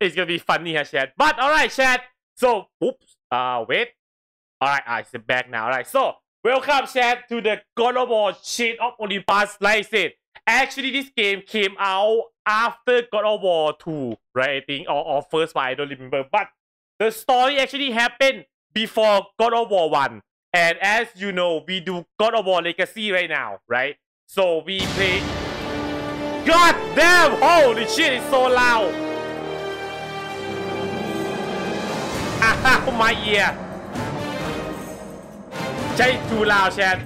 It's gonna be funny, huh, chat? But alright, chat. So, oops. Wait. Alright, I sit back now. Alright, so welcome, chat, to the God of War Chains of Olympus. Like I said, actually, this game came out after God of War 2, right? I think, or first one, I don't remember. But the story actually happened before God of War 1. And as you know, we do God of War Legacy right now, right? So we play... God damn! Holy shit, it's so loud! Ow, my ear! It's too loud, chat.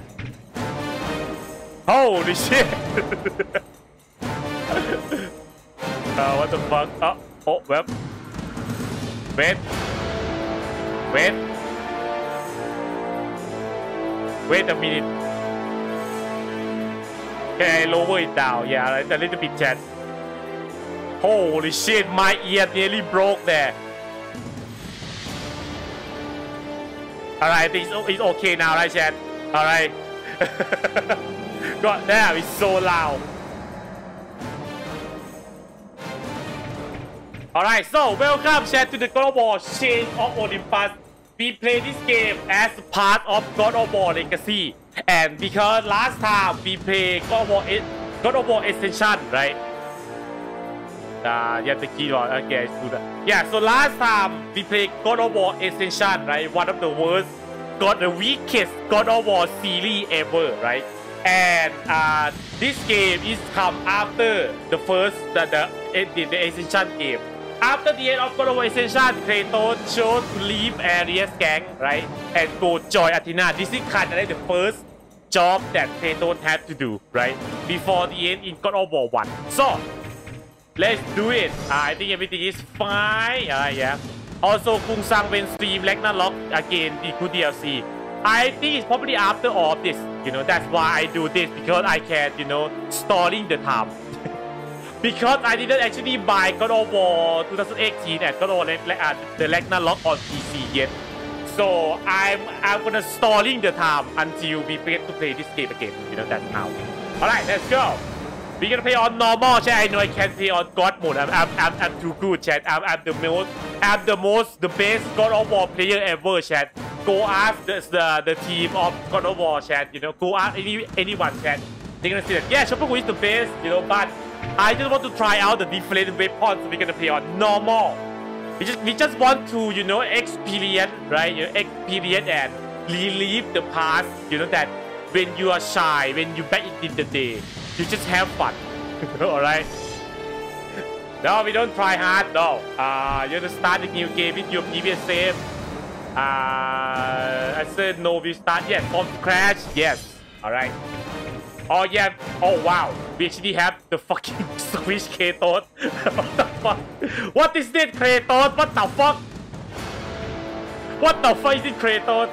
Holy shit! What the fuck? Oh, well. Wait a minute. Can I lower it down? Yeah, a little bit, chat. Holy shit, my ear nearly broke there. Alright, it's okay now, right, chat? Alright. God damn, it's so loud. Alright, so welcome, chat, to the God of War Chains of Olympus. We play this game as part of God of War Legacy, and because last time we play God of War Ascension, right? Yeah, the key one. Okay, I do that. Yeah, so last time we play God of War Ascension, right? One of the worst, the weakest God of War series ever, right? And this game is come after the first, the Ascension game. After the end of God of War Ascension, Kratos chose to leave Ares gang, right, and go join Athena. This is kind of like the first job that Kratos had to do, right, before the end in God of War 1. So, let's do it. I think everything is fine. Yeah. Also, Kung Sang when stream Ragnarok again, the good DLC. I think it's probably after all of this, you know, that's why I do this, because I can, you know, stalling the time. Because I didn't actually buy God of War 2018 and God of War the Ragnarok on PC yet. So I'm gonna stalling the time until we get to play this game again. You know, that's how. Alright, let's go. We're gonna play on normal, chat. I know I can play on God mode. I'm too good, chat. I'm the best God of War player ever, chat. Go ask the team of God of War, chat. You know, go ask anyone, chat. They're gonna say that, yeah, Chopper is the best, you know, but I just want to try out the different weapons we're gonna play on normal. We just want to, you know, experience, right? You know, experience and relive the past. You know that when you are shy, when you back in the day, you just have fun. All right. No, we don't try hard. No. You have to start a new game with your previous save. I said no. We start yes from scratch. Yes. All right. Oh yeah, oh wow, we actually have the fucking Switch, Kratos. What the fuck? What is this, Kratos? What the fuck? What the fuck is it, Kratos?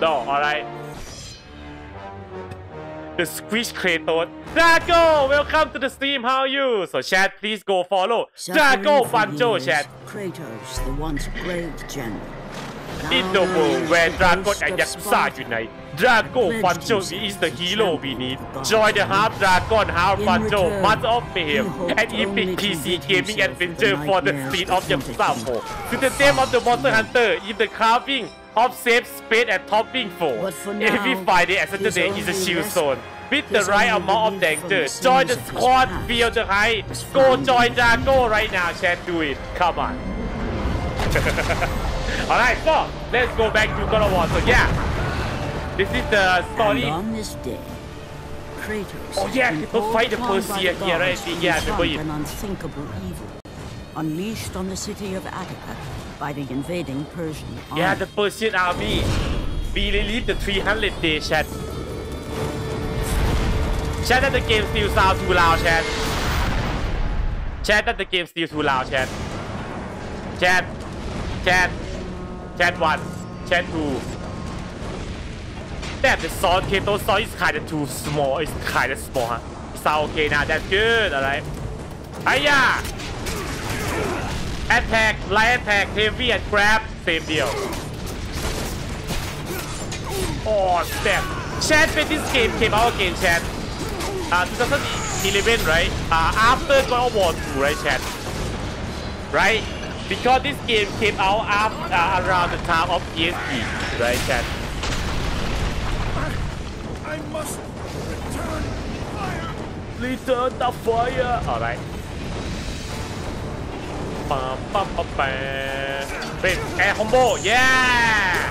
No, alright. The Squish Kratos. Drago, welcome to the stream, how are you? So chat, please go follow Drago Fancho, chat. Kratos, the once great general. In the world where Drago and Yakuza unite, Drago Fancho is the hero we need. Join the half Dragon, half Fancho, Mother of Mayhem, an epic PC gaming adventure for the street of Yakuza 4. To the theme of the Monster Hunter, in the carving of safe space and topping 4. Every Friday and Saturday is a shield zone. With the right amount of danger, join the squad, feel the hype. Go join Drago right now, chat, do it. Come on. Alright, so let's go back to God of War. So yeah, this is the story. And on this day, Kratos, oh yeah, we'll fight the Persian here, right? Yeah, remember it. An unthinkable evil unleashed on the city of Attica by the invading Persian army. Yeah, the Persian army. We relieved the 300-day chat. Chat that the game still sounds too loud, chat. Chat that the game still too loud, chat. Chat 1, Chat 2. Damn, the sound, Kato's sound is kinda too small. It's kinda small, huh? It's okay now, that's good, alright. Hiya! Attack, light attack, heavy and grab, same deal. Oh, damn. Chat, when this game came out again, chat. 2011, right? After God of War 2, right, chat? Right? Because this game came out after, around the time of PSP, right, chat? I must return the fire! Return the fire! Alright. Air combo, yeah!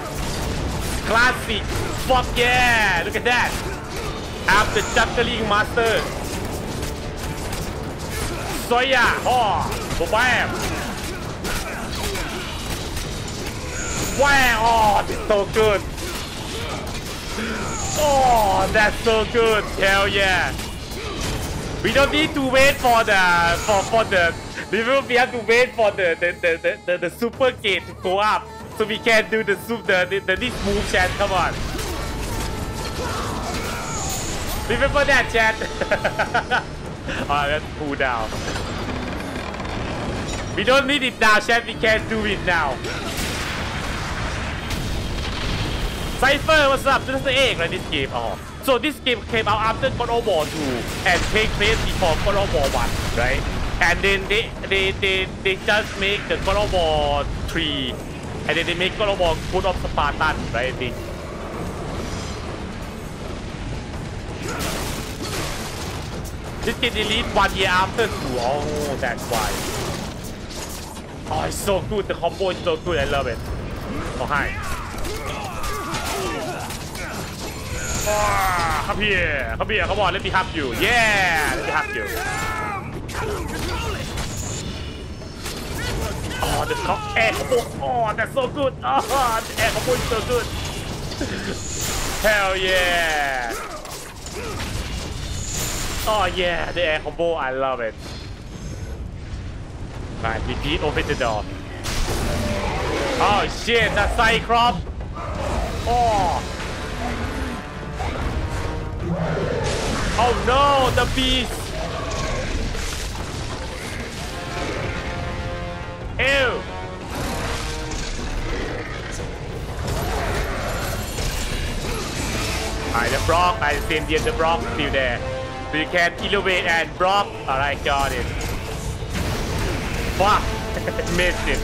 Classic, fuck yeah! Look at that! After juggling master. Soya, oh, bam! Wow, oh, that's so good! Oh, that's so good! Hell yeah! We don't need to wait for the we have to wait for the super gate to go up so we can do this move, chat. Come on. Remember that, chat. Alright, let's pull down. We don't need it now, chat. We can do it now. Cypher, what's up? This is the egg, right? This game. Oh. So this game came out after God of War 2 and take place before God of War 1, right? And then they just make the God of War 3, and then they make God of War God of Spartan, right? I think. This game released 1 year after 2. Oh, that's why. Oh, it's so good. The combo is so good. I love it. Oh, hi. Oh, come here. Come here. Come on. Let me have you. Yeah. Let me have you. Oh, the air combo. Oh, that's so good. Oh, the air combo is so good. Hell yeah. Oh, yeah, the air combo. I love it. Right, repeat, open the door. Oh, shit, that's Cyclops. Oh. Oh, no, the beast. Ew! Alright, the Brock, I same here, the Brock still there. So you can elevate and Brock. Alright, got it. Fuck! Missed it.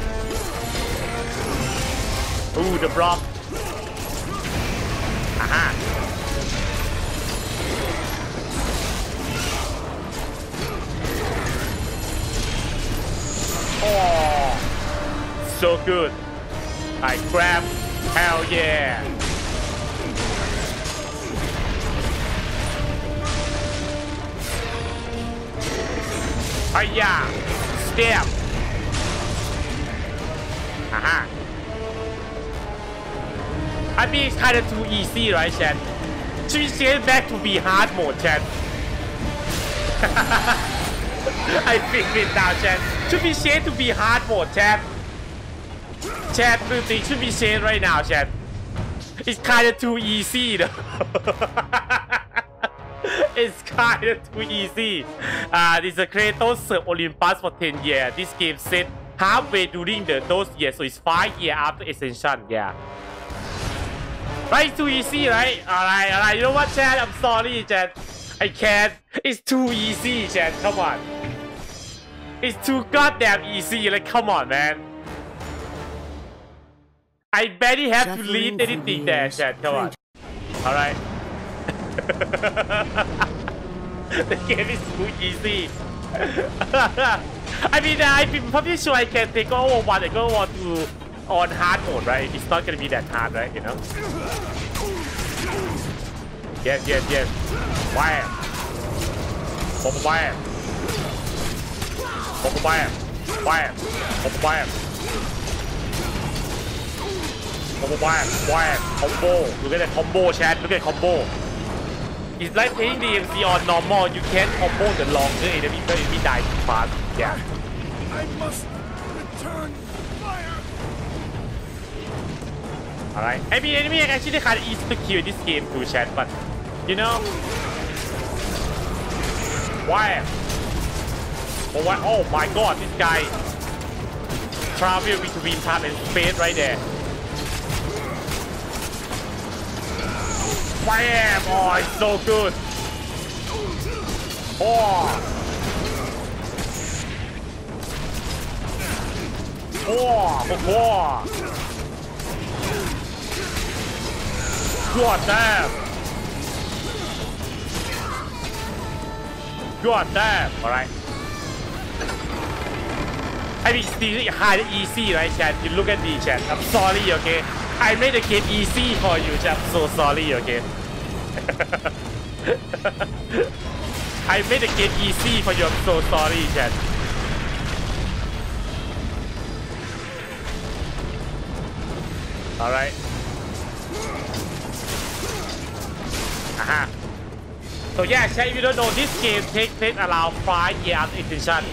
Ooh, the Brock. Aha! Oh, so good. I grab. Hell yeah. Hiya. Step. Aha. I mean, it's kind of too easy, right, chat? Switch it back to be hard mode, chat. I figured it out, chat. Should be said to be hard mode, chat. Chat, do you think should be said right now, chat? It's kind of too easy, though. It's kind of too easy. This is a Kratos of Olympus for 10 years. This game set halfway during those years, so it's 5 years after Ascension, yeah. Right, it's too easy, right? Alright, alright, you know what, chat? I'm sorry, chat. I can't. It's too easy, chat, come on. It's too goddamn easy, like come on, man. I barely have to lead anything there, chat, come on. Alright. The game is too easy. I mean, I'm probably sure I can take over 1 and go over 2 on hard mode, right? It's not gonna be that hard, right, you know? Yes, yes, yes. Wham! Bomb wham! Bam! Bam! Bam! Combo bam! Bam! Combo! Look at that combo, chat! Look at combo! It's like playing DMC on normal. You can't combo the longer enemy because enemy dies fast. Yeah. I must return fire! Alright. I mean, enemy actually kind of easy to kill this game too, chat, but you know... Wham! Oh, what? Oh my god, this guy traveling between time and space right there. Wham! Oh, it's so good. God damn! God damn! Alright. I mean, it's hard and easy, right, chat? You look at me, chat. I'm sorry, okay? I made the game easy for you, chat. I'm so sorry, okay? I made the game easy for you. I'm so sorry, chat. Alright. Aha. So yeah, chat, if you don't know, this game takes place around 5 years extension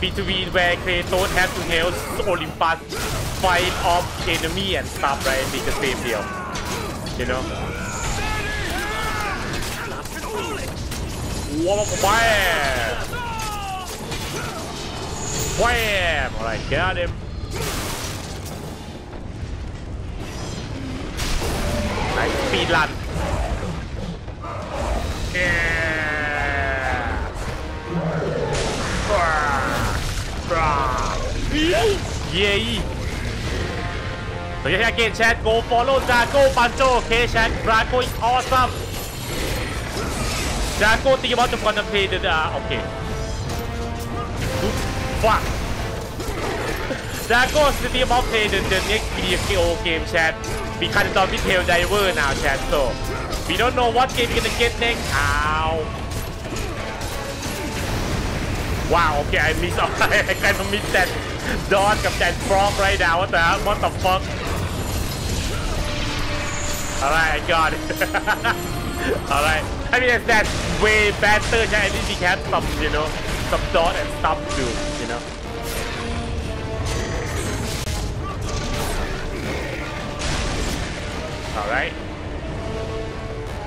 between where Kratos has to help Olympus fight off enemy and stuff, right? It's the same deal, you know? Wham! Wham! Alright, get out of him. Nice speed run. Yeah. So yeah, again, chat, go follow Drago Pancho, okay, chat? Drago is awesome. Drago, think about the fun of play the okay. Oops, fuck. Drago, think about play the next video game, chat. We can't talk with Hell Diver now, chat, so we don't know what game we're gonna get next. Ow. Wow, okay, I missed. I kind of missed that dodge of that frog right now. What the hell? What the fuck? Alright, I got it. Alright. I mean, that's way better. I think we had some, you know, some dodge and stuff too, you know. Alright.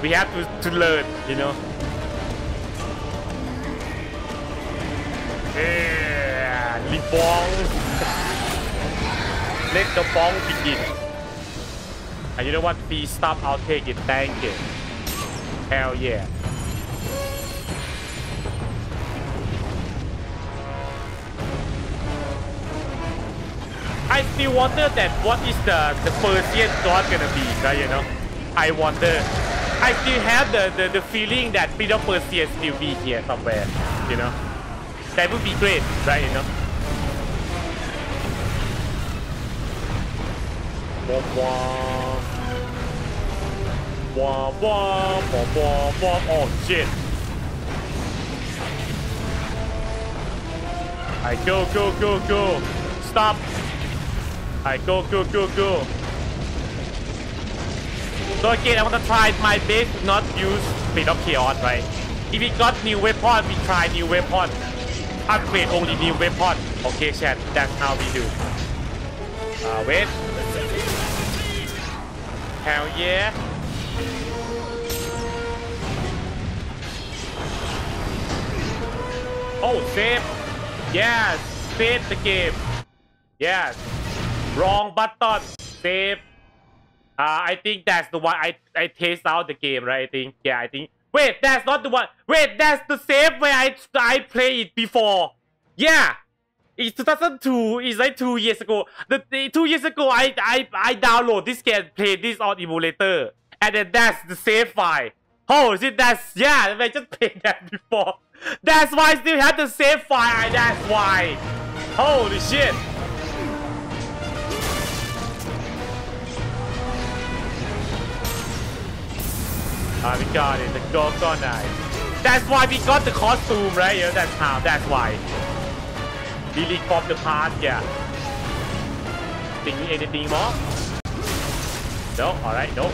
We have to learn, you know. Yeah, the bong. Let the bong begin. And you know what? Please stop. I'll take it. Thank you. Hell yeah. I still wonder that what is the Persian god gonna be, right? You know, I wonder. I still have the feeling that Peter Persian still be here somewhere, you know. That would be great, right, you know? Oh, shit. I go. Stop. I go. So again, I want to try my best to not use Speed of Chaos, right? If we got new weapon, we try new weapon. Upgrade only new weapon. Okay, chat. That's how we do. Wait. Hell yeah. Oh, save. Yes. Save the game. Yes. Wrong button. Save. I think that's the one. I taste out the game, right? I think. Yeah, I think. Wait, that's not the one. Wait, that's the save where I played it before. Yeah, it's 2002. It's like 2 years ago. The 2 years ago, I download this game, play this on emulator, and then that's the save file. Oh, is it? That's yeah. I just played that before. That's why I still have the save file. That's why. Holy shit. We got it, the Gorgon Knife. That's why we got the costume, right? Yeah, that's how, that's why. Delete from the past, yeah. Think anything more? No, alright, no.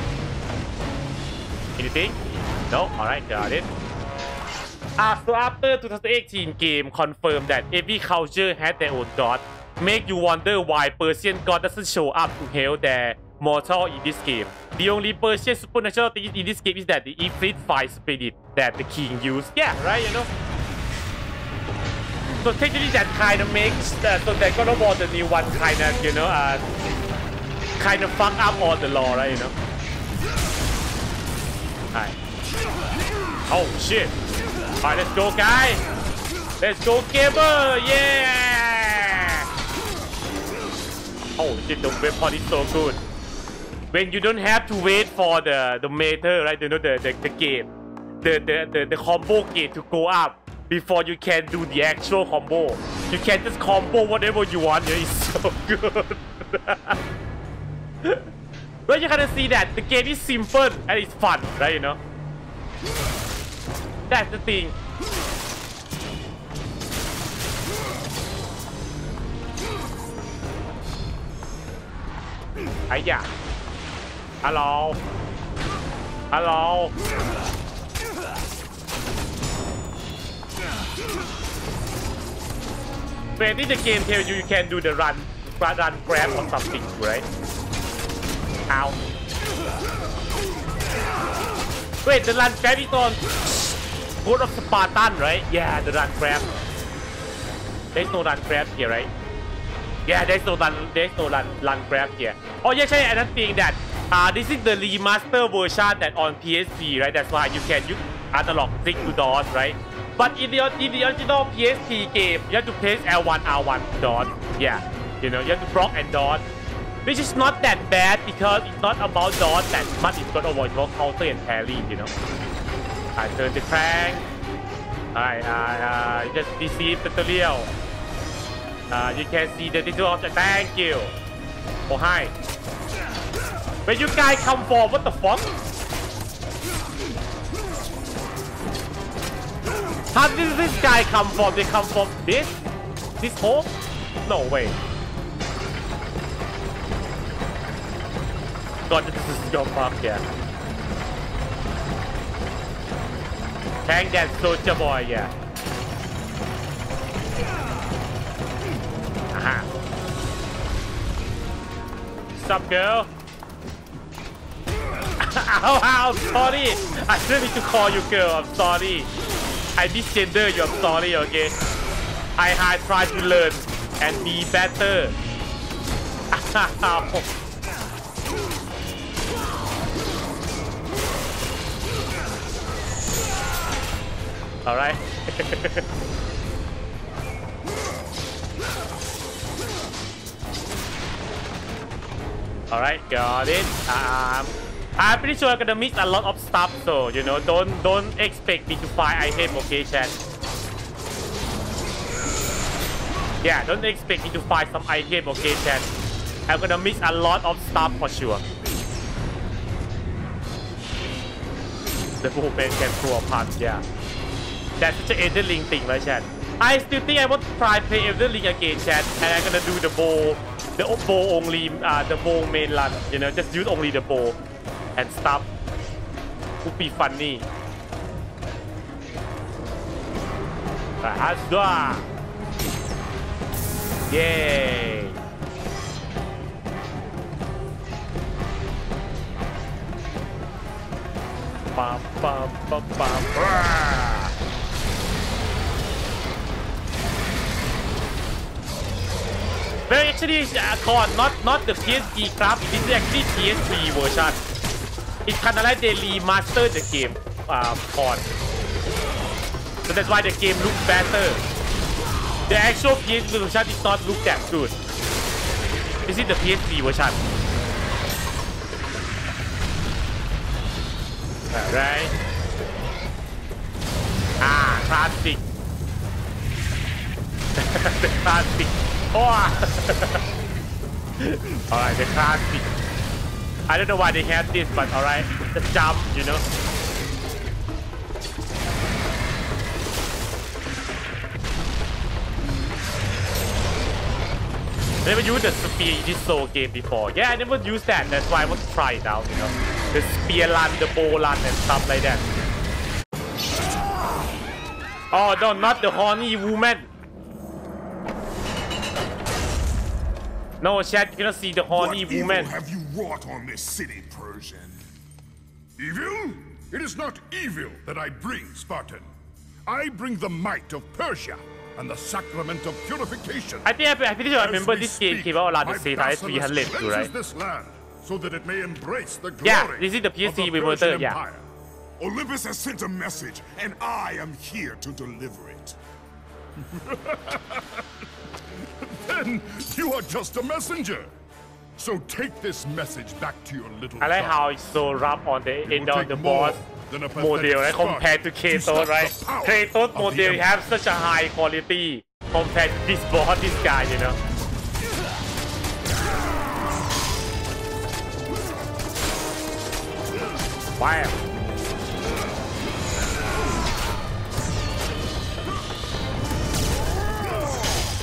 Anything? No, alright, got it. So after 2018 game confirmed that every culture had their own god, make you wonder why Persian god doesn't show up to help their mortal in this game. The only Persian supernatural thing in this game is that the Ifrit fire spirit that the king used. Yeah, right, you know? So technically that kind of makes, so that God of War the new one kind of, you know, kind of fuck up all the lore, right, you know? Alright. Oh, shit. Alright, let's go, guys. Let's go, Gibber. Yeah. Holy shit, the whip part is so good. When you don't have to wait for the meter, right? You know, the gate, the combo gate to go up before you can do the actual combo. You can just combo whatever you want. It's so good. But you gotta see that the game is simple and it's fun, right? You know, that's the thing. Hiya. Hello. Hello. Maybe the game tells you you can do the run grab or something, right? Ow. Wait, the run grab is on God of Spartan, right? Yeah, the run grab. There's no run grab here, right? Yeah, there's no run grab here. Oh yeah, actually, another thing that this is the remaster version that on PSP, right? That's why you can use analog stick to DOS, right? But in the original PSP game, you have to place L1, R1, DOS. Yeah, you know, you have to block and DOS. Which is not that bad because it's not about DOS that much. It's got a voice about counter and parry, you know. I turn the crank. I just deceive the tutorial. You can see the detail of the thank you. Oh, hi. Where you guys come from? What the fuck? How did this guy come from? They come from this? This hole? No way. God, this is your fuck, yeah. Tank that soldier boy, yeah. Aha. What's up, girl? Ow, ow, sorry. I didn't need to call you girl, I'm sorry. I misgender you, I'm sorry, okay? I try to learn and be better. Alright. Alright, got it. I'm pretty sure I'm gonna miss a lot of stuff, so you know, don't expect me to find item, okay, chat? Yeah, don't expect me to find some item, okay, chat? I'm gonna miss a lot of stuff for sure. The movement can pull apart, yeah. That's such an Elden Ring thing, right, chat? I still think I want to try play Elden Ring again, chat, and I'm gonna do the bow main run, you know, just use only the bow. And stuff would be funny. Asura! Yay! Bam, bam, bam, bam. Well, actually, not the PSP crap. This is actually PSP version. It's kind of like they remastered the game on. So that's why the game looks better. The actual PS3 version did not look that good. This is the PS3 version. Alright. Ah, classic. The classic. Oh! Alright, the classic. I don't know why they have this, but alright, the jump, you know. I never used the spear in this Soul game before. Yeah, I never used that, that's why I want to try it out, you know. The spear run, the bow run, and stuff like that. Oh no, not the horny woman. No, chat, you cannot see the horny woman. Wrought on this city, Persian. Evil? It is not evil that I bring, Spartan. I bring the might of Persia and the sacrament of purification. I remember this game came out around the same time as we had lived, right? This land so that it may embrace the glory. Yeah, this is the PC we were there, yeah. Olympus has sent a message, and I am here to deliver it. Then you are just a messenger. So take this message back to your little. I like child. How it's so rough on the it end of the boss model, right? Compared to Kratos, right? Kratos model have such a high quality compared to this boss, this guy, you know. Wow.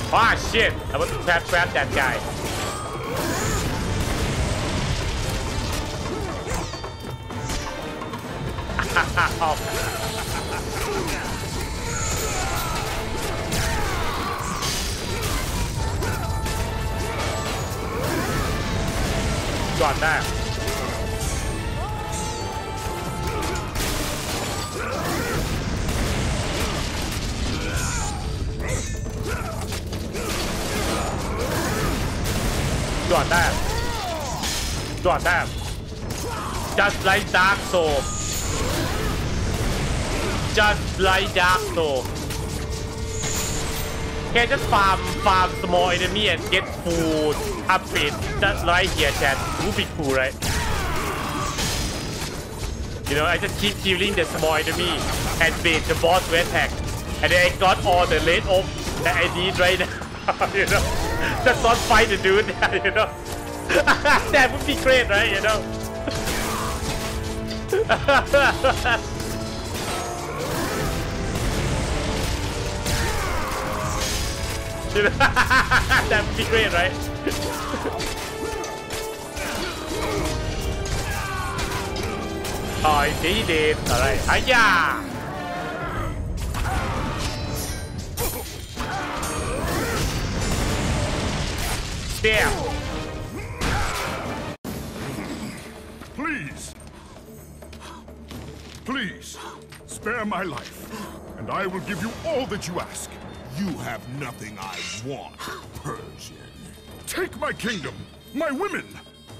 Ah, shit! I was trap that guy. Got that. Got that. Got that. Just like Dark Soul. Just like Dark Soul. Okay, just farm small enemy and get food, upgrade. Just like here, chat. Would be cool, right? You know, I just keep killing the small enemy and bait the boss to attack. And then I got all the late off that I need right now, you know? Just not fight the dude, you know. That would be great, right? You know. That would be great, right? Oh, he did it. All right. Hiya. Damn. Please, spare my life, and I will give you all that you ask. You have nothing I want, Persian. Take my kingdom, my women,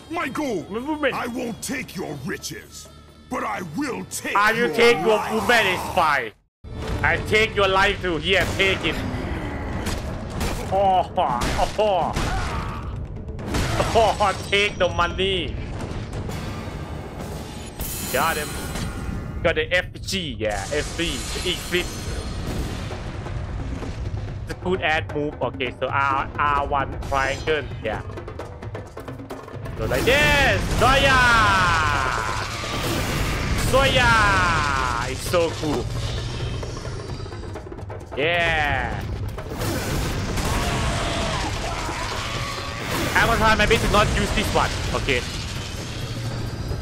my gold. I won't take your riches, but I will take your life. You take your woman is fine. I take your life too. Here, take it. Oh, oh, oh. Oh, take the money. Got him. Got the FG, yeah, FG, Ifrit. The good ad move. Okay, so R1 triangle, yeah. So like this, Soya, Soya. It's so cool. Yeah. I will try my best to not use this one. Okay.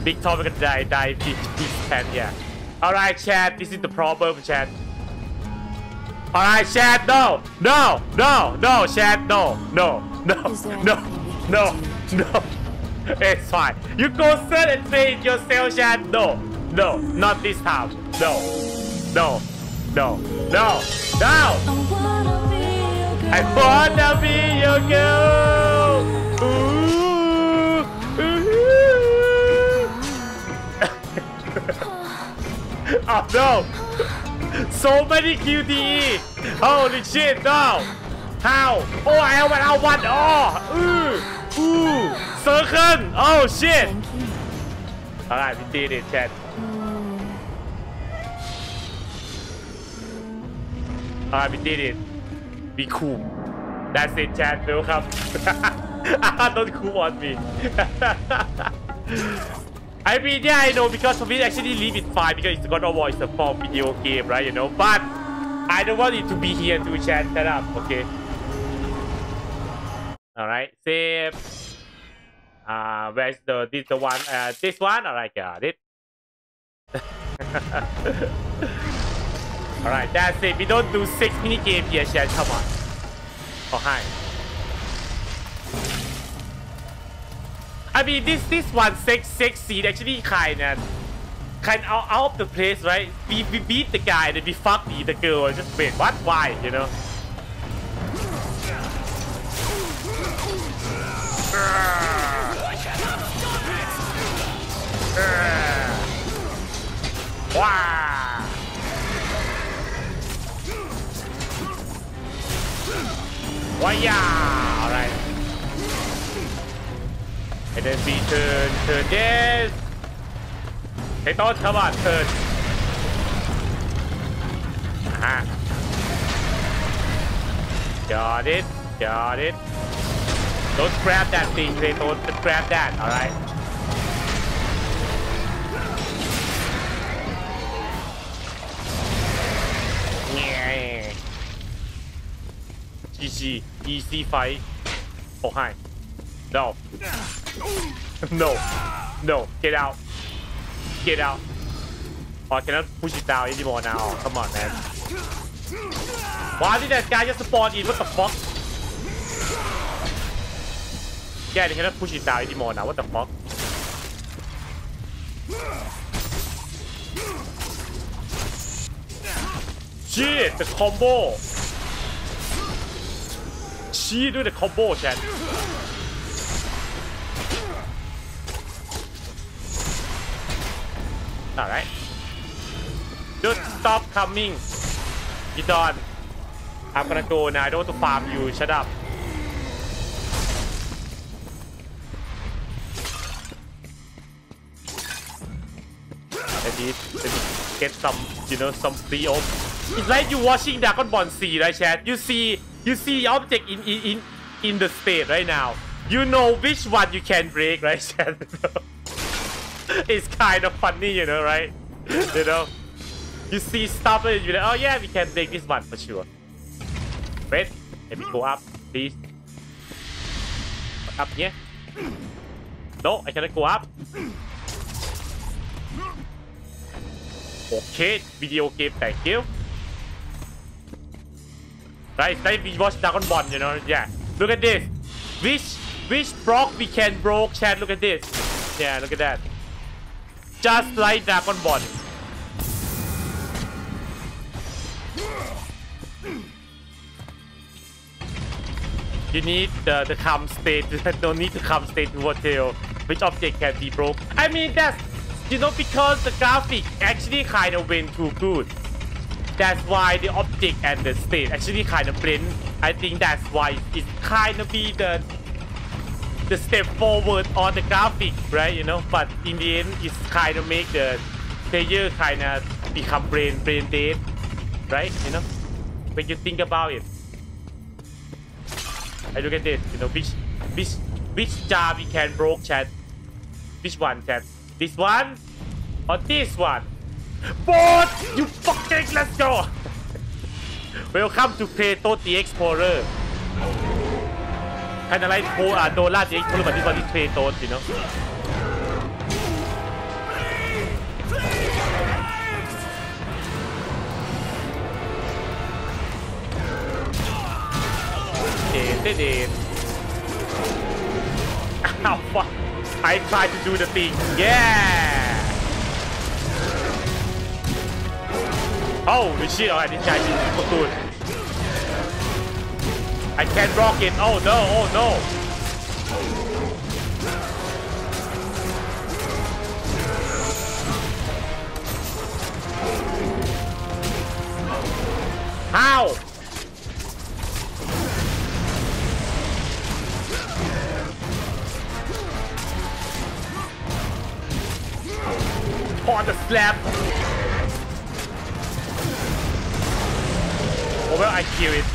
Big Tom gonna die this time, yeah. Alright, chat, this is the problem, chat. Alright, chat, no, chat, no. It's fine. You go search and say it yourself, chat. No, not this time. No. I wanna be your girl. Oh no! So many QTE! Holy shit, no! How? Oh, I have one, Oh! Ooh! Circle! Oh shit! Alright, we did it, chat. Alright, we did it. Be cool. That's it, chat. Welcome. Don't cool on me. I mean, yeah, I know, because for me, actually leave it fine because it's God of War, it's a fun video game, right, you know? But I don't want it to be here to chat that up, okay? Alright, save. Where's the, this one? Alright, got it. Alright, that's it. We don't do 6 mini game here, chat, come on. Oh, hi. I mean, this one six seed actually kind of out of the place, right? We beat the guy, then we fucked the girl. Just wait, what? Why? You know? Alright. And then we turn this. Kratos, come on, turn. Got it, got it. Don't grab that thing, Kratos. Just grab that, alright? Yeah. GG. Easy fight. Oh, hi. No. No. No. Get out. Get out. Oh, I cannot push it down anymore now. Oh, come on, man. Why did that guy just spawn in? What the fuck? Yeah, they cannot push it down anymore now. What the fuck? Shit, the combo. She do the combo, chat. All right. Just stop coming. Get on. I'm gonna go now. I don't want to farm you. Shut up. Let me get some, you know, some free op. It's like you watching Dragon Ball Z, right, chat? You see object in the state right now. You know which one you can break, right, chat? It's kind of funny, you know, right? You know, you see stuff and you're like, oh yeah, we can break this one for sure. Wait, let me go up, please. Up here? No, I cannot go up. Okay, video game, thank you. Right, like we watch Dragon Ball, you know, yeah. Look at this. Which block we can broke, chat, look at this. Yeah, look at that. Just like Dragon Ball. You need the calm state, no need to calm state to hotel. Which object can be broke? I mean, that's, you know, because the graphic actually kind of went too good. That's why the object and the state actually kind of blend. I think that's why it kind of be the step forward on the graphic, right? You know, but in the end, it's kind of make the player kind of become brain dead, right? You know, when you think about it. I look at this, you know, which jar we can broke, chat? Which one, chat? This one or this one? Both! You fucking, let's go! Welcome to Kratos the Explorer. Kind of like Dora the Explorer, but this one is Kratos, you know? Did it. Ow, fuck. I tried to do the thing. Yeah! Oh, the shit, alright, this guy is super good. I can't rock it. Oh no, oh no. How? On the slap. Oh well, I kill it.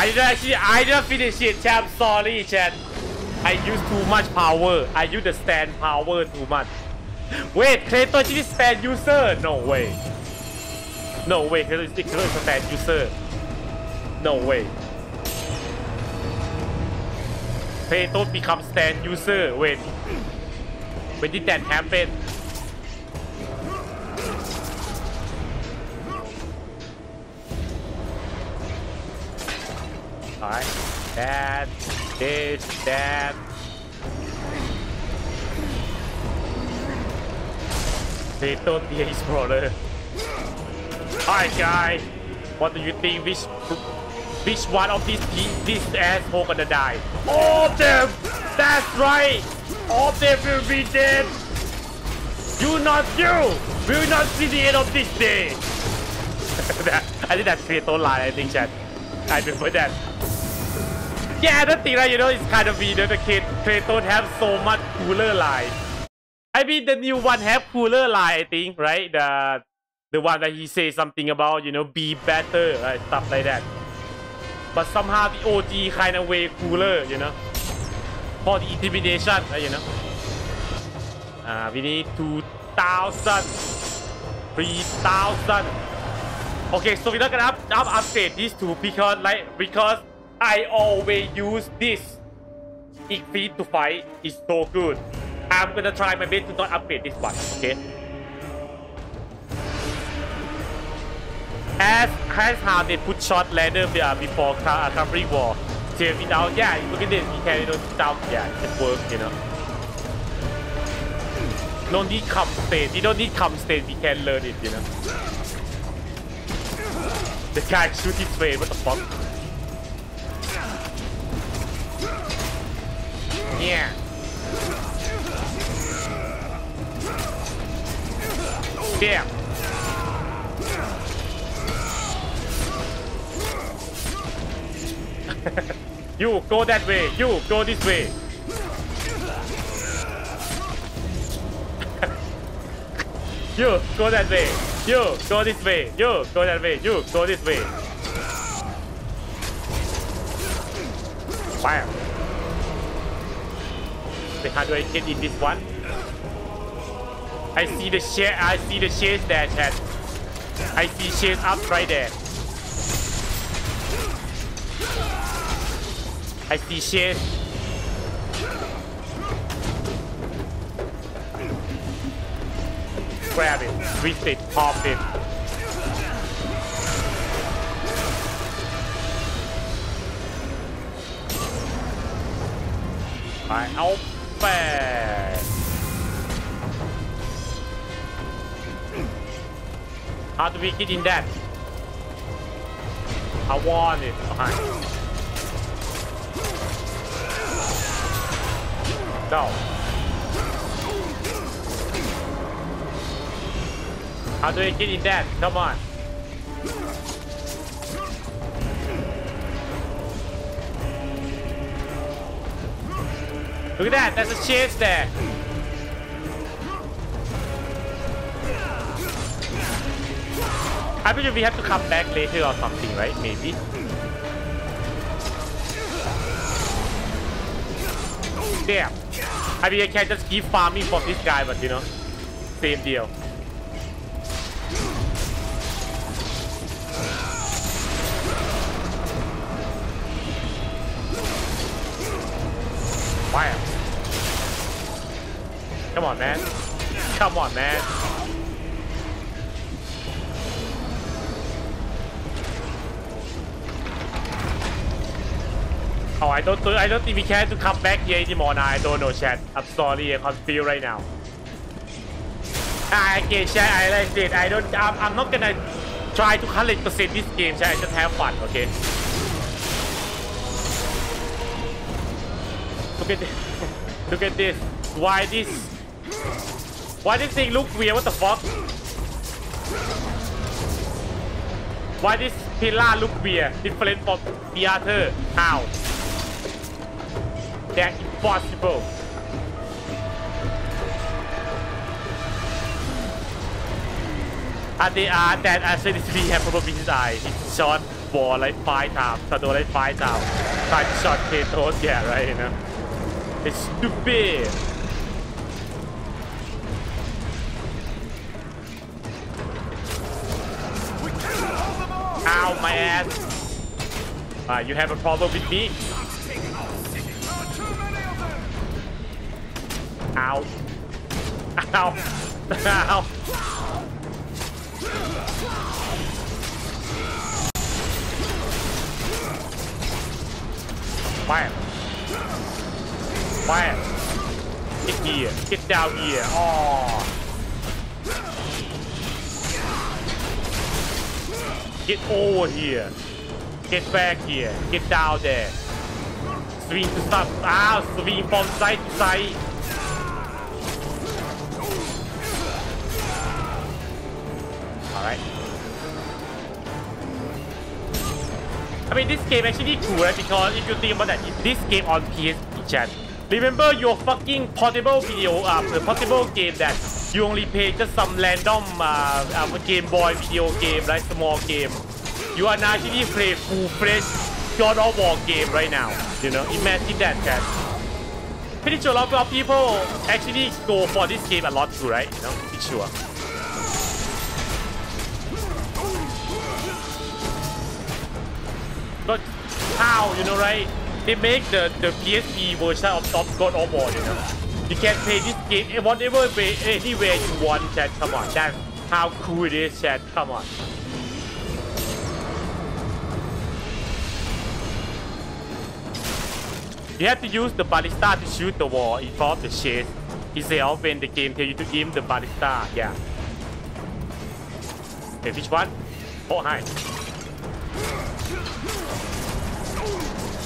I didn't finish it, chat. I'm sorry, chat. I used too much power. I used the stand power too much. Wait, Kratos is stand user? No way. No way, Kratos is a stand user. No way. Kratos become stand user. Wait. When did that happen? Alright, that, this, that. Kratos the Explorer. Alright, guys. What do you think? Which one of these asshole gonna die? All of them! That's right! All of them will be dead! Do not do! We will not see the end of this day! I think that's Kratos line, I think, chat. I prefer that. Yeah, the thing that, you know, it's kind of weird that the Kratos have so much cooler line. I mean, the new one have cooler line, I think, right? The one that he says something about, you know, be better, right? Stuff like that. But somehow the OG kind of way cooler, you know? For the intimidation, you know? We need 2,000. 3,000. Okay, so we're not gonna update these two because, like, because I always use this Ifrit to fight. It's so good. I'm gonna try my best to not update this one, okay? As how they put short ladder before covering wall. Tear it out. Yeah, look at this. You can, you know, down. Yeah, it works, you know. No need come state. You don't need come state. We can learn it, you know. The guy shoot his way. What the fuck? Yeah. Damn. You go that way. You go this way. You go that way. You go this way. You go that way. You go this way. Fire. Wait, how do I get in this one? I see the share. I see the shares there, chat. I see shares up right there. I see shit. Grab it, twist it, pop it. I open. How do we get in that? I want it. Behind. No. How do I get in that? Come on. Look at that. That's a chance there. I believe we have to come back later or something, right? Maybe. Damn. I mean, I can't just keep farming from this guy, but you know, same deal. Fire. Come on, man. Come on, man. Oh, I don't think we can to come back here anymore now. I don't know, chat. I'm sorry, I'm confused right now. Okay, chat, I like it. I'm not gonna try to 100% this game, chat. I just have fun, okay? Look at this. Look at this. Why this? Why this thing look weird? What the fuck? Why this pillar look weird? Different from the other. How? That's impossible. And they are that actually we have probably his eye. It's shot ball like 5 times. Shadow like 5 times. Try to shot Kratos, yeah, right, you know. It's stupid. Ow, my ass. You have a problem with me? Ow. Ow. Ow. Fire. Fire. Get here. Get down here. Oh. Get over here. Get back here. Get down there. Swing to stop. Ow. Swing from side to side. Alright. I mean, this game actually cool because if you think about that, this game on PSP chat. Remember your fucking portable video, portable game that you only play just some random Game Boy video game, like small game. You are now actually play full-fledged God of War game right now. You know, imagine that, chat. Pretty sure a lot of people actually go for this game a lot too, right? You know, pretty sure. But how, you know, right? They make the PSP version of Top God of War, you know? You can play this game whatever way, anywhere you want, chat. Come on, that's how cool it is, chat. Come on. You have to use the ballista to shoot the wall in front of the chase itself when the game tells you to aim the ballista, yeah. Okay, which one? Oh, hi.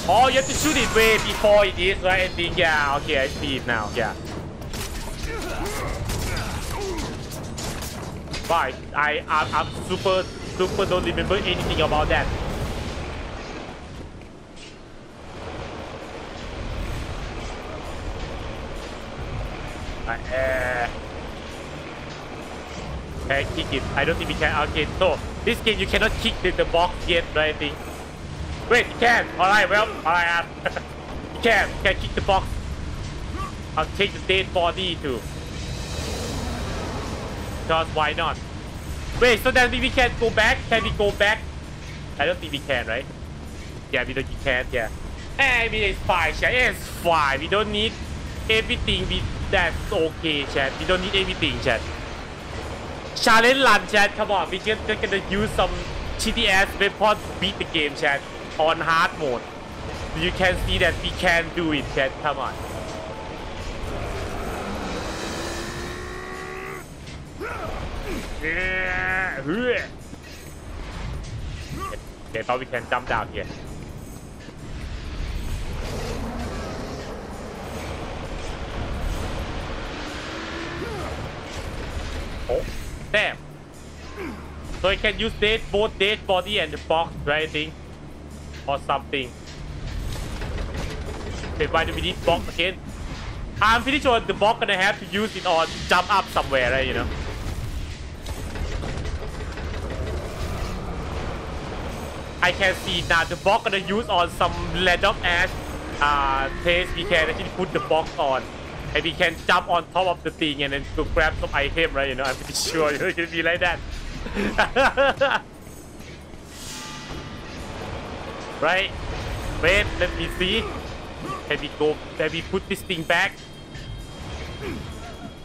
Oh, you have to shoot it way before it is, right? And then, yeah, okay, I see it now, yeah. But I'm super don't remember anything about that. Can I kick it? I don't think we can. Okay, so this game you cannot kick the box yet, right? I think. Wait, you can. Alright, well, alright. You can. You can kick the box. I'll take the dead body too. Because why not? Wait, so then we can go back? Can we go back? I don't think we can, right? Yeah, we don't. We can't. Yeah. I mean, it's fine. Yeah, it's fine. We don't need everything. That's okay, chat. We don't need everything, chat. Challenge run, chat. Come on, we can just gonna use some shitty ass weapon to beat the game, chat. On hard mode, you can see that we can do it, chat. Come on. Yeah. Okay, now we can jump down here. Oh, damn. So I can use both dead body and the box, right? I think. Or something. Okay, why do we need box again? I'm pretty sure the box gonna have to use it or jump up somewhere, right? You know. I can see now the box gonna use on some random ass place. We can actually put the box on. And we can jump on top of the thing and then go grab some item, right? You know, I'm pretty sure you're gonna be like that. Right? Wait, let me see. Can we go? Can we put this thing back?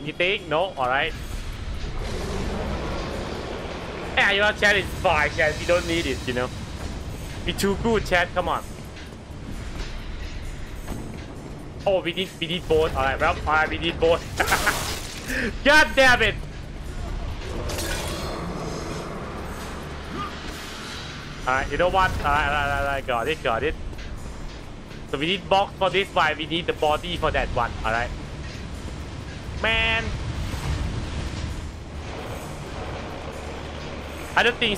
Anything? No? Alright. Yeah, you know, chat is fine, chat. We don't need it, you know. We're too good, chat. Come on. Oh, we need both. Alright, well, alright, we need both. God damn it! Alright, you know what? Alright, got it. So we need box for this one, we need the body for that one, alright. Man! I don't think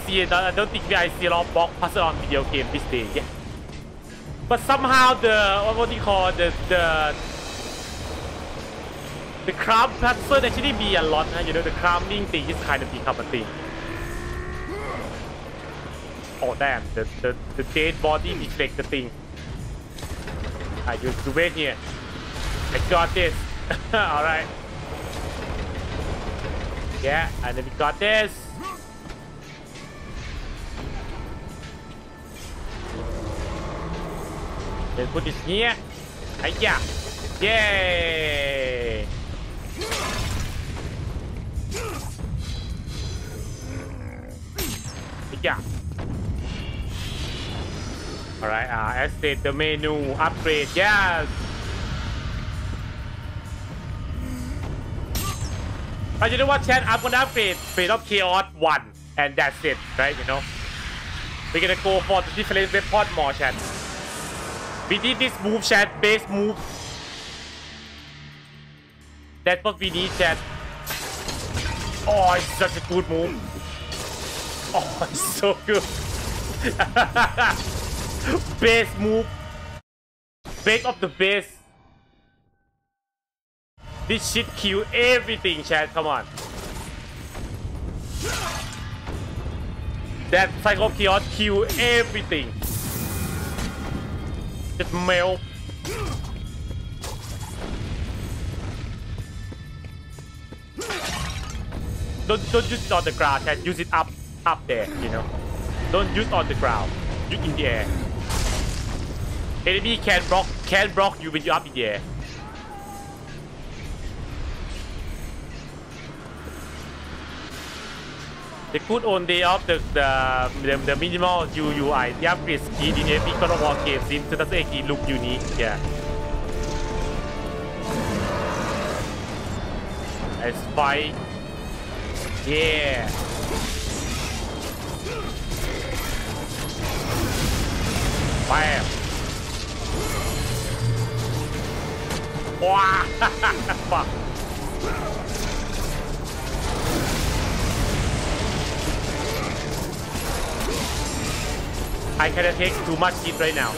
I see a lot of box puzzle on video game this day, yeah. But somehow the crumb pattern actually be a lot, you know, the crumbing thing is kind of become a thing. Oh damn, the dead body deflects the thing. I used to wait here. I got this. Alright. Yeah, and then we got this. Let's put this here. Yeah. Yay! Yeah. Alright, exit the menu, upgrade, yes! But you know what, chat? I'm gonna upgrade Fate of Chaos 1, and that's it, right? You know? We're gonna go for the different weapon more, chat. We need this move, chat. Base move. That's what we need, chat. Oh, it's such a good move. Oh, it's so good. Best move. Back of the best. This shit kill everything, chat. Come on. That Cyclops chaos kill everything. Just melt. Don't use it on the ground, chat. Use it up there, you know. Don't use on the ground. Use in the air. Enemy can block you when you're up in the air. They put on day off the minimal UI. The upgrade skin in every God of War game since 2018 look unique. Yeah. I spy. Yeah. Bam. Wow. Fuck. I cannot take too much hit right now.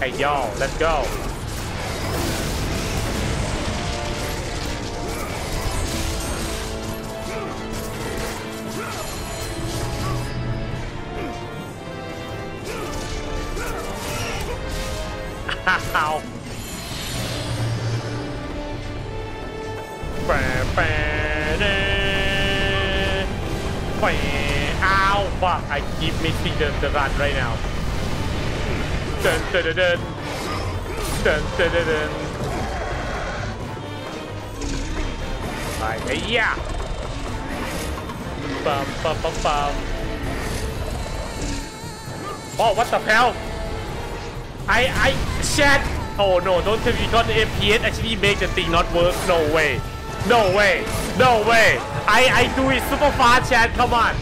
Hey y'all, let's go. How? Ow, fuck, I keep missing the run right now. Dun dun dun dun. Dun dun dun dun. Alright, yeah! Bum bum bum bum. Oh, what the hell? I shat. Oh no, don't tell me you got the FPS actually make the thing not work. No way. No way. No way. I do it super fast, chat. Come on.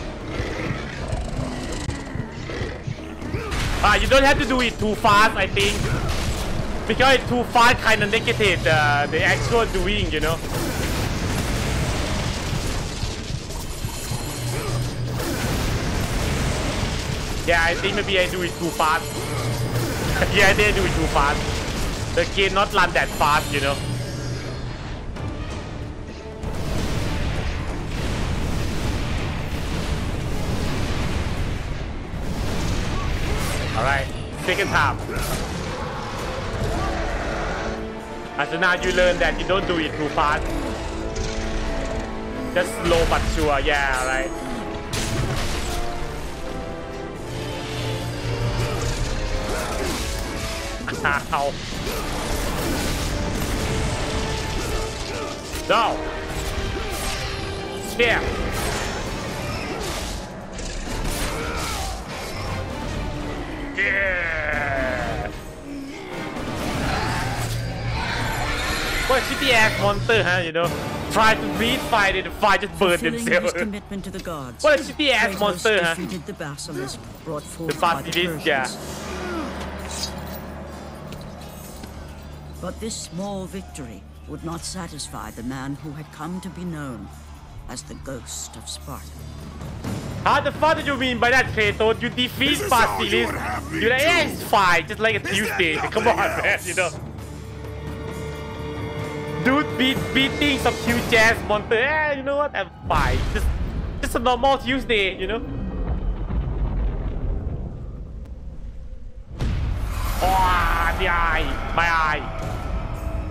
You don't have to do it too fast, I think. Because it's too fast kind of negative the actual doing, you know. Yeah, I think maybe I do it too fast. Yeah, they do it too fast. The game not run that fast, you know. Alright, second time. And so now you learn that you don't do it too fast. Just slow but sure, yeah, alright. Ow. No. Sphere. Yeah. What shitty ass monster, huh? You know, try to beat, fight it, and fight just burn themselves. Commitment to the gods. What a shitty ass monster, huh? The Basilisk, yeah. But this small victory would not satisfy the man who had come to be known as the Ghost of Sparta. How the fuck do you mean by that, Kratos? You defeat Basilisk. You're like, yeah, it's fine. Just like a Tuesday. Come on, man, you know. Dude beating some huge ass monster. Yeah, you know what? I'm fine. Just a normal Tuesday, you know. Oh, the eye. My eye.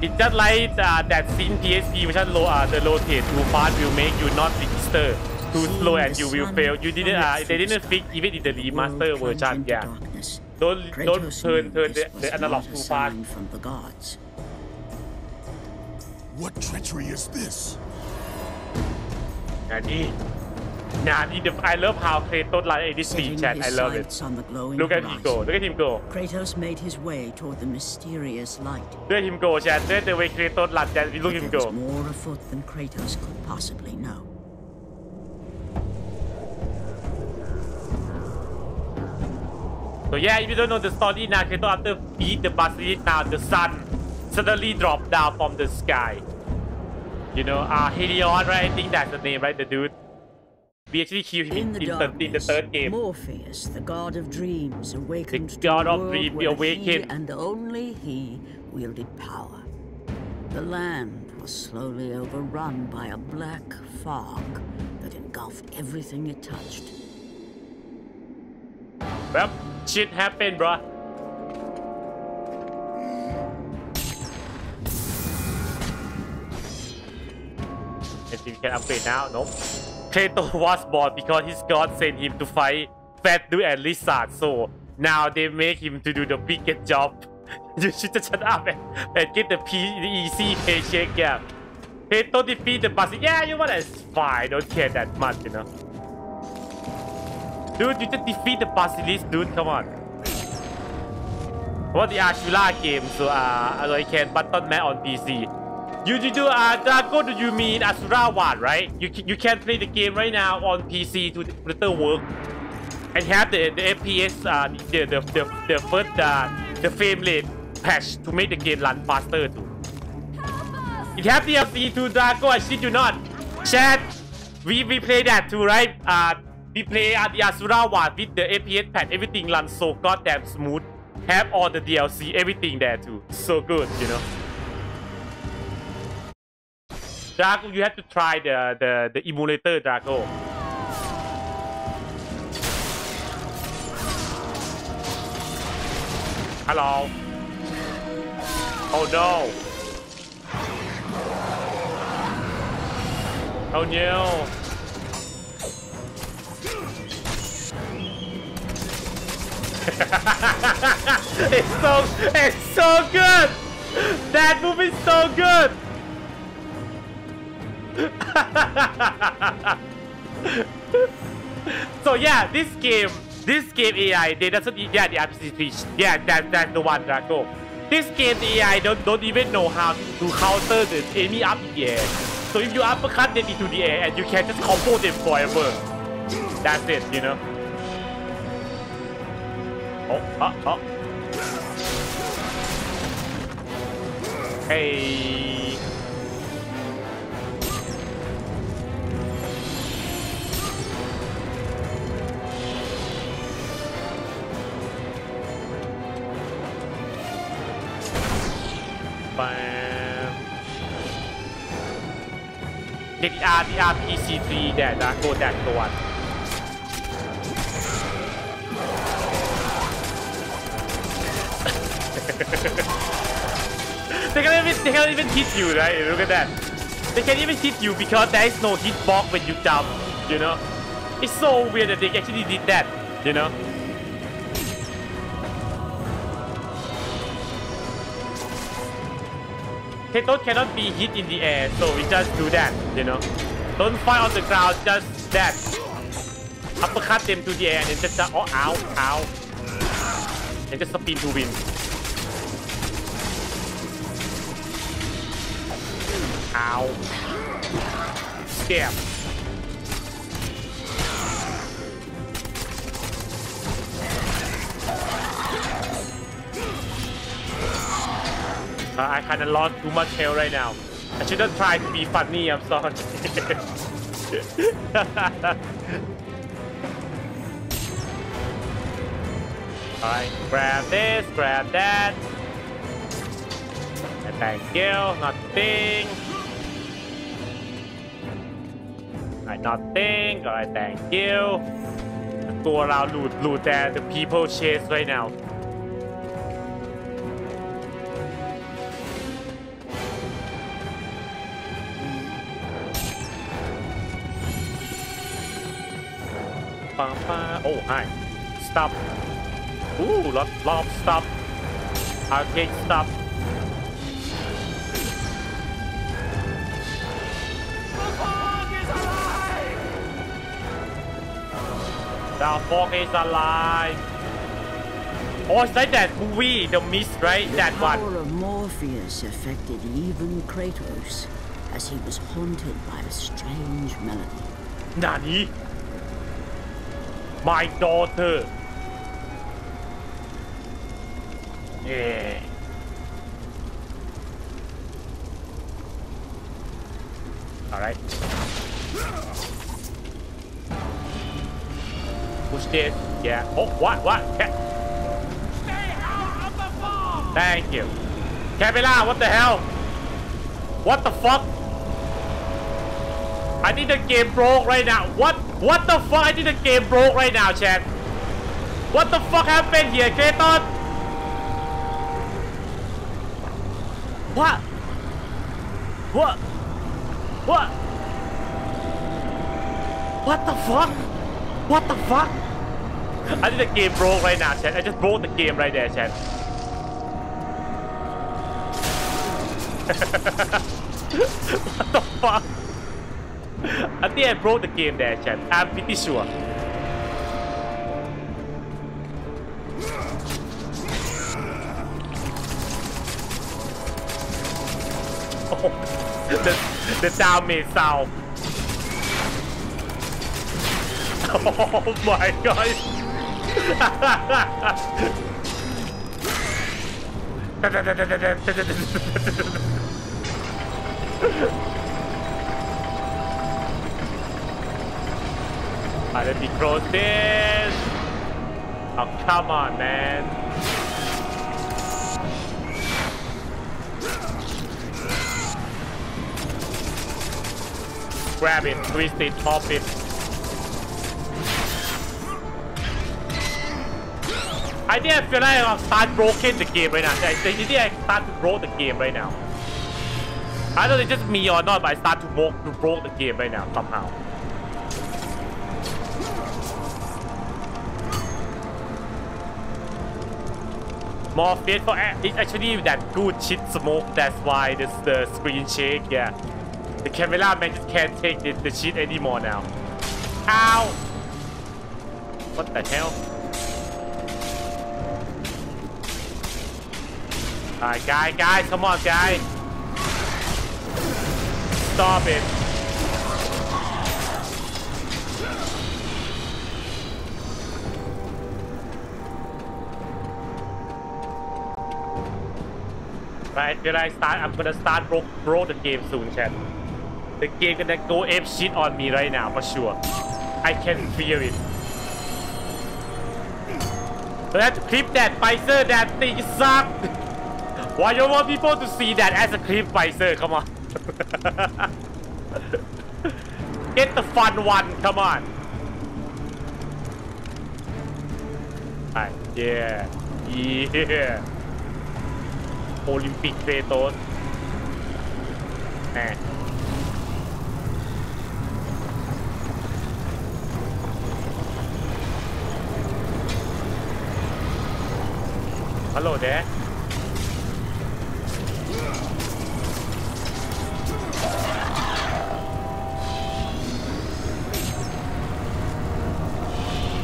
It's just like that scene PSP which the rotate too fast will make you not register. Too slow and you will fail. You didn't they didn't fix even in the remaster version, yeah. Don't turn the analog too fast. What treachery is this? Nani, I love how Kratos like this scene, chat. I love it. Look at him go. Look at him go. Kratos made his way toward the mysterious light. Look at him go, chat. Look at the way Kratos like that. Look at him go. More afoot than Kratos could possibly know. So yeah, if you don't know the story now, Kratos after beat the Basilisk, now the sun suddenly dropped down from the sky. You know, Helios, right? I think that's the name, right? The dude. We actually hear him in the third game. Morpheus, the god of dreams, awakened the god to a world dream, where he and only he wielded power. The land was slowly overrun by a black fog that engulfed everything it touched. Well, shit happened, bruh. Let's see if we can upgrade now. Nope. Kratos was born because his god sent him to fight Fat Dude and Lizard, so now they make him to do the biggest job. You should just shut up and get the easy paycheck, yeah. Kratos defeat the Basilisk. Yeah, you wanna spy, don't care that much, you know. Dude, you just defeat the Basilisk, dude, come on. What the Ashvilla game, so I can button man on PC. You do Drago, do you mean Asura Ward, right? You can play the game right now on PC to better work and have the FPS the first the frame rate patch to make the game run faster too. It have the DLC to Drago, I shit you not. Chat, we play that too, right? We play the Asura Ward with the FPS patch, everything runs so goddamn smooth. Have all the DLC, everything there too. So good, you know. Drago, you have to try the emulator, Drago. Hello. Oh no. Oh no. It's so good. That move is so good. So yeah, this game AI, they doesn't, yeah, the RPG, yeah, that's the one, Drago. This game the AI don't even know how to counter the enemy up in the air. So if you uppercut them into the air and you can just combo them forever. That's it, you know. Oh. Hey. Get the RPC3 there, Drago, that's the one. They can't even hit you, right? Look at that. They can't even hit you because there is no hitbox when you jump, you know? It's so weird that they actually did that, you know? Kratos cannot be hit in the air, so we just do that, you know. Don't fight on the ground, just that. Uppercut them to the air and then just oh, ow, ow. And just spin to win. Ow. Damn. I kinda lost too much hair right now. I shouldn't try to be funny, I'm sorry. Alright, grab this, grab that. And thank you, nothing. Alright, nothing. Alright, thank you. Let's go around loot there, the people chase right now. Oh, hi. Stop. Ooh, lob, stop. I'll take stop. The fog is alive. Oh, it's like that movie, The Mist, right? That one. The power of Morpheus affected even Kratos as he was haunted by a strange melody. Nani? My daughter. Yeah. All right. was dead. Yeah. Oh, what? Stay out of the farm! Thank you. Kevila, what the hell? What the fuck? I need a game broke right now. What the fuck? I need a game broke right now, chat. What the fuck happened here, Kratos? What? What? What? What the fuck? What the fuck? I did a game broke right now, chat. I just broke the game right there, chat. What the fuck? I think I broke the game there, chat. I'm pretty sure. The damage sound. Oh my god. Alright, let me close this. Oh, come on, man. Grab it, twist it, top it. I think I feel like I'll start broken the game right now. I think I start to broke the game right now. I don't know if it's just me or not, but I start to broke the game right now somehow. Morpheus for it's actually that good shit smoke, that's why this the screen shake, yeah. The camera man just can't take the shit anymore now. Ow! What the hell? Alright guy, come on guy. Stop it. Right, when I start, I'm gonna start bro the game soon, chat. The game gonna go ape shit on me right now, for sure. I can feel it. Let's clip that, Pfizer, that thing sucked. Why you want people to see that as a clip, Pfizer? Come on. Get the fun one, come on. Alright, yeah. Yeah. Olympic Kratos. Eh. Hello there.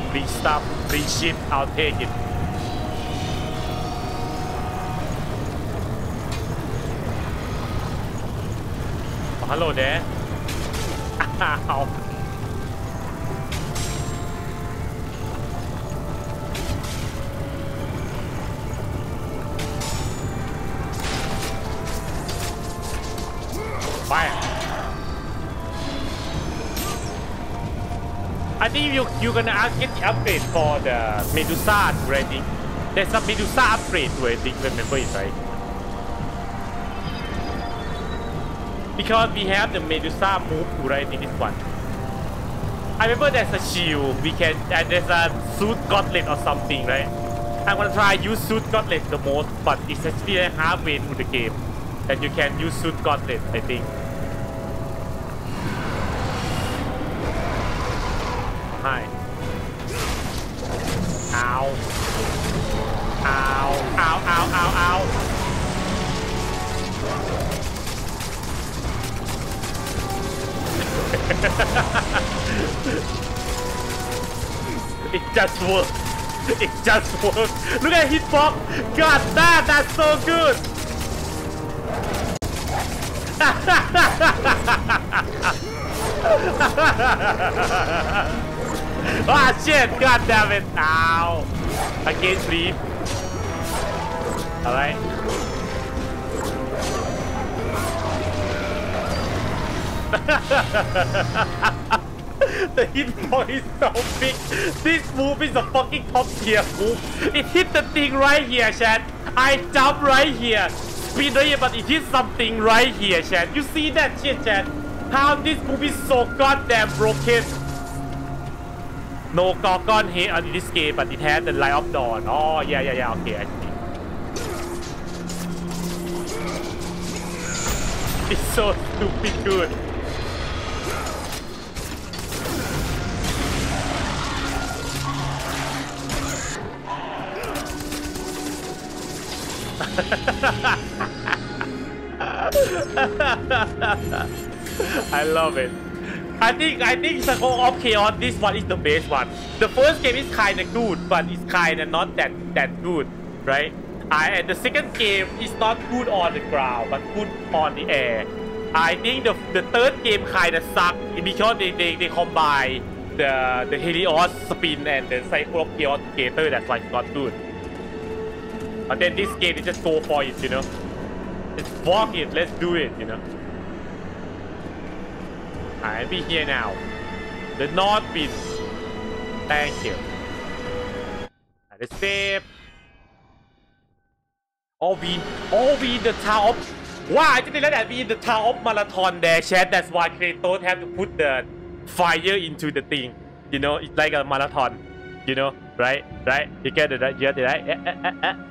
Free stuff, free ship, I'll take it. Hello there. Ow. Fire. I think you're gonna get the upgrade for the Medusa rating. There's a Medusa upgrade rating, remember it, right? Because we have the Medusa move right in this one. I remember there's a shield we can, and there's a suit gauntlet or something, right? I'm gonna try use suit gauntlet the most, but it's actually halfway through the game that you can use suit gauntlet, I think. Hi. Ow. Ow. Ow. Ow. Ow. Ow. It just worked. It just worked. Look at hitbox. God damn, that's so good. Ah shit, god damn it. Ow. Again, please. Alright. The hit point is so big. This move is a fucking top tier move. It hit the thing right here, chat. I jump right here. Speed right here, but it hit something right here, chat. You see that shit, chat? How this move is so goddamn broken. No Gorgon here on this game, but it had the Light of Dawn. Oh, yeah, okay, I see. It's so stupid good. I love it. I think the co-op chaos, this one is the best one. The first game is kinda good, but it's kinda not that good, right? And the second game is not good on the ground, but good on the air. I think the third game kinda sucks because they combine the Helios spin and the Cyclops chaos together. That's why it's not good. But then this game, they just go for it, you know? Let's walk it, let's do it, you know? I'll be here now. The north wind. Thank you. Let's save. Oh, we in the town of... Wow, I didn't know that we in the town of Marathon there, chat. That's why Kratos have to put the fire into the thing. You know, it's like a marathon. You know, right? You get it, right?